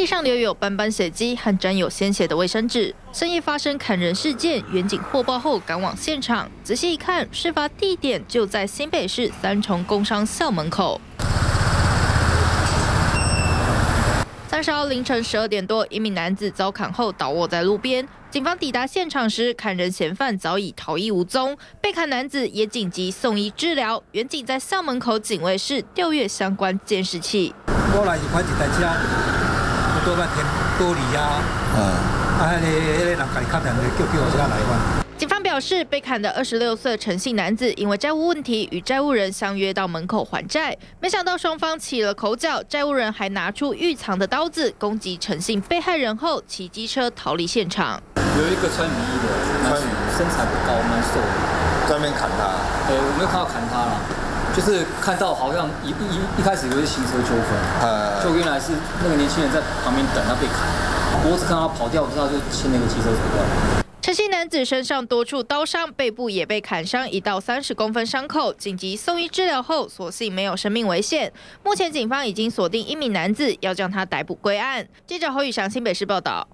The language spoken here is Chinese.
地上留有斑斑血迹和沾有鲜血的卫生纸。深夜发生砍人事件，员警获报后赶往现场，仔细一看，事发地点就在新北市三重工商校门口。 30号凌晨12点多，一名男子遭砍后倒卧在路边。警方抵达现场时，砍人嫌犯早已逃逸无踪，被砍男子也紧急送医治疗。员警在校门口警卫室调阅相关监视器。我来是看一台车，我多半停玻璃啊，迄个人家砍人，叫我车来嘛。 警方表示，被砍的26岁陈姓男子因为债务问题与债务人相约到门口还债，没想到双方起了口角，债务人还拿出预藏的刀子攻击陈姓被害人后，骑机车逃离现场。有一个穿雨衣的，穿雨身材不高，蛮瘦的，在那边砍他。我没有看到砍他了，就是看到好像一开始以为是行车纠纷，就原来是那个年轻人在旁边等他被砍，我只看他跑掉，不知道就牵那个汽车走掉。 陈姓男子身上多处刀伤，背部也被砍伤1到30公分伤口，紧急送医治疗后，所幸没有生命危险。目前警方已经锁定一名男子，要将他逮捕归案。记者侯宇翔，新北市报道。